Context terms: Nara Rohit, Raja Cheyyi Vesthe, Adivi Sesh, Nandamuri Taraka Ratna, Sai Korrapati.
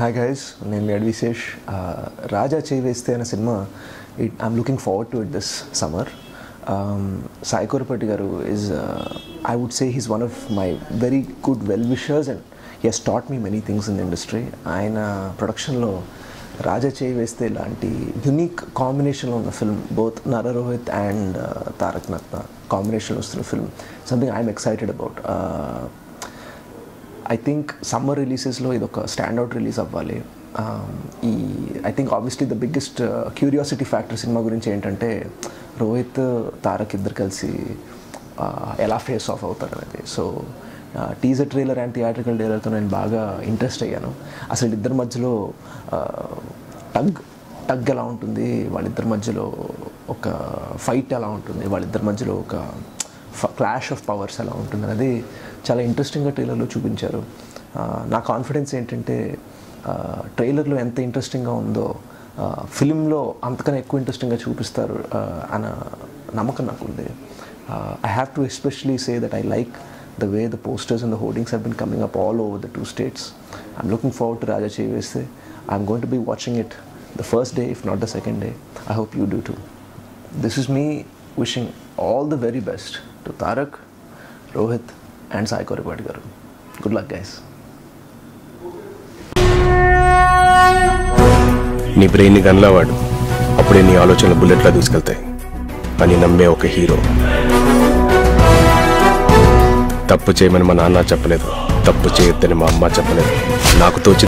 Hi guys, my name is Adivi Sesh. Raja Cheyyi Vesthe and cinema, I'm looking forward to it this summer. Sai Korrapati garu is, I would say he's one of my very good well-wishers and he has taught me many things in the industry. In production lo Raja Cheyyi Vesthe lanti unique combination on the film, both Nara Rohit and Taraka Ratna combination of the film, something I'm excited about. I think summer releases lo idoka standout release avvali. I think obviously the biggest curiosity factor cinema gurinchi entante Rohit Tarak iddaru kalisi ela face off avutaru anadi. So teaser trailer and theatrical trailer tho nenu baga interest ayyanu. Asalu iddaru madhyalo tug ela untundi, valliddaru madhyalo oka fight ela untundi, valliddaru madhyalo oka clash of powers ela untundi anadi chala interesting ga trailer lo chupincharu. Na confidence entante trailer lo enta interesting ga undo film lo antakana ekku interesting ga chupistaru ana namakam nakundi. I have to especially say that I like the way the posters and the hoardings have been coming up all over the two states. I'm looking forward to Raja Cheyyi Vesthe. I'm going to be watching it the first day, if not the second day. I hope you do too. This is me wishing all the very best to Tarak, Rohit and Sai Korrapati garu. Good luck guys. నీ brain గన్లావాడు అప్పుడే నీ ఆలోచనలు బుల్లెట్లా దూసుకెళ్తాయి అని నమ్మే ఒక hero. తప్పు చేయమని మా నాన్న చెప్పలేదు, తప్పు చేయొద్దని మా అమ్మ చెప్పలేదు. నాకు తోచి